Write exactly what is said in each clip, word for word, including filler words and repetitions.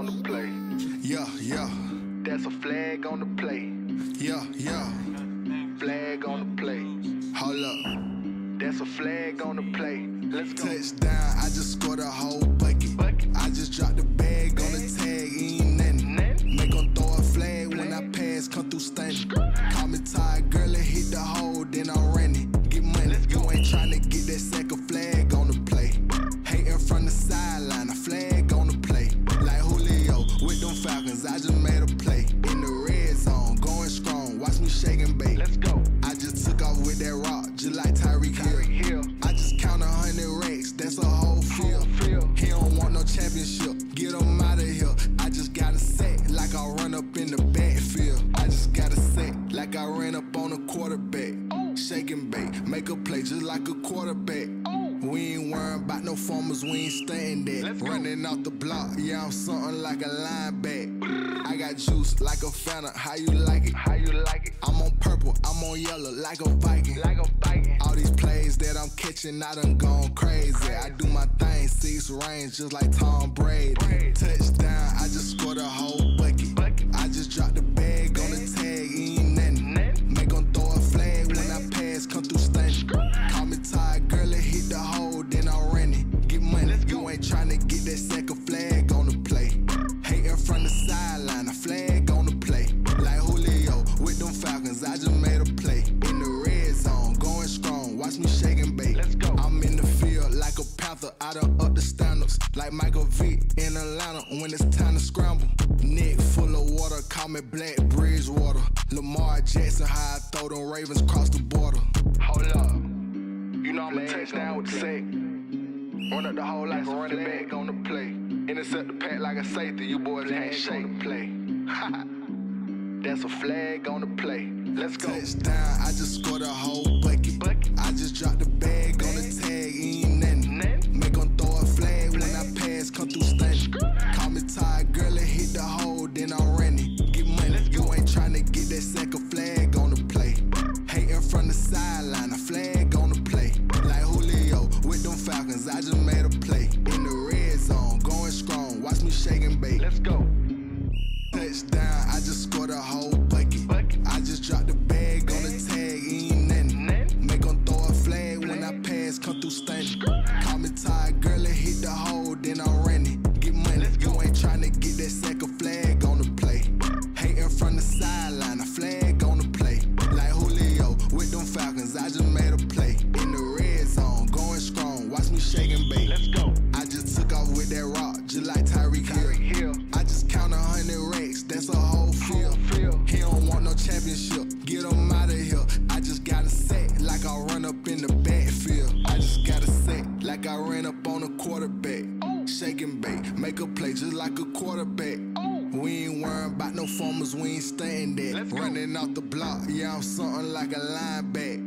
on the play. Yeah, yeah. That's a flag on the play. Yeah, yeah. Flag on the play. Hold up. That's a flag on the play. Let's go. Touchdown, I just scored a whole bucket. bucket. I just dropped the bag, bag on the tag, ain't nothing. nothing. Make them throw a flag, flag when I pass, come through stunning. Call me tired, girl, and hit the hole, then I ran it. Get money, you ain't tryna get that sack of flag on the play. Hating from the sideline, a flag on the play. Like Julio with them Falcons, I just made a play. In the red zone, going strong, watch me shake and bake. Let's go. I just took off with that rock, just like Tyreek Hill. I just count a hundred racks, that's a whole field. He don't want no championship, get him out of here. I just got a sack, like I run up in the backfield. I just got a sack, like I ran up on a quarterback. Shake and bake, make a play just like a quarterback. We ain't worrying about no farmers, we ain't staying there. Running off the block, yeah, I'm something like a linebacker. I got juice like a Fanta, how you like it? How you like it? I'm on purple, I'm on yellow, like a Viking. Like a Viking. All these plays that I'm catching, I done gone crazy. crazy. I do my thing, six range, just like Tom Brady. Brady. Touchdown, I just scored a whole bucket. bucket. I just dropped the bag, bag on the tag, ain't nothing. nothing. Make them throw a flag when I pass, come through stunning. Call me tired, girl, and hit the hole, then I ran it. Get money, you ain't tryna get that sack of flag on the play. Hating from the sideline, a flag on the play. Like Julio with them Falcons, I just made a play. In the red zone, going strong, watch me shake and bake. Let's go. I'm in the field like a panther, I done up the standards. Like Michael Vick in Atlanta when it's time to scramble. Neck full of water, call me Black Bridgewater. Lamar Jackson, how I throw them Ravens cross the border. Hold up, you know I'm a touchdown with the sack. Run up the whole life, run it back on the play. Intercept the pack like a safety, you boys ain't shaking the play. That's a flag on the play. Let's go. Touchdown, I just scored a whole bucket. bucket. I just dropped the bag, bag on the tag, ain't nothing. nothing. Make them throw a flag, flag when I pass, come through stunning. Call me tired, girl, and hit the hole, then I ran it. Get money, you ain't tryna get that sack of flag on the play. Hating from the sideline, a flag on the play. Like Julio with them Falcons, I just made a play. In the red zone, going strong, watch me shake and bake. Let's go. Touchdown, I just scored a whole bucket. bucket. I just dropped the bag, bag on the tag, ain't nothing. nothing. Make them throw a flag, flag when I pass, come through stunning. Call me tired, girl, and hit the hole, then I ran it. Get money, you ain't tryna get that sack of flag on the play. Hating from the sideline, a flag on the play. Like Julio with them Falcons, I just made a play. In the red zone, going strong, watch me shake and bake. Let's go. I just took off with that rock, just like Tyreek Hill. I just count a hundred racks, that's a whole field. He don't want no championship, get him out of here. I just got a sack, like I run up in the backfield. I just got a sack, like I ran up on a quarterback. Shake and bake, make a play just like a quarterback. We ain't worrying about no farmers, we ain't staying there. Running off the block, yeah, I'm something like a linebacker.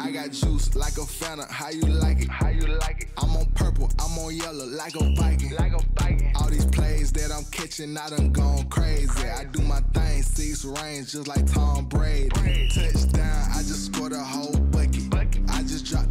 I got juice like a Fanta, how you like it? How you like it? I'm on purple, I'm on yellow, like a Viking. Like a Viking. All these plays that I'm catching, I done gone crazy. crazy. I do my thing, six range, just like Tom Brady. Brady. Touchdown, I just scored a whole bucket. bucket. I just dropped